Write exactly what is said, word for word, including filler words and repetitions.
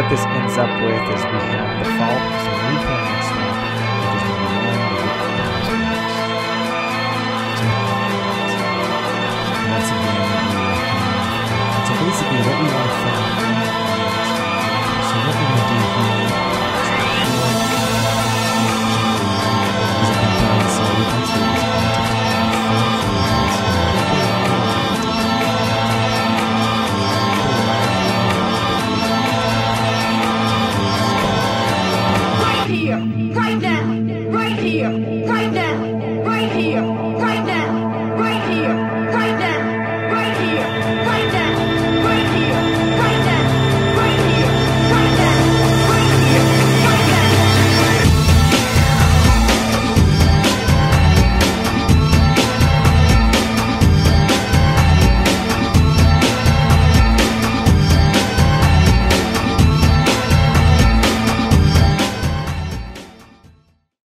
what this ends up with is we have the fault, so we can swap, which is going to be one of the columns. And once again, we have, so basically what we want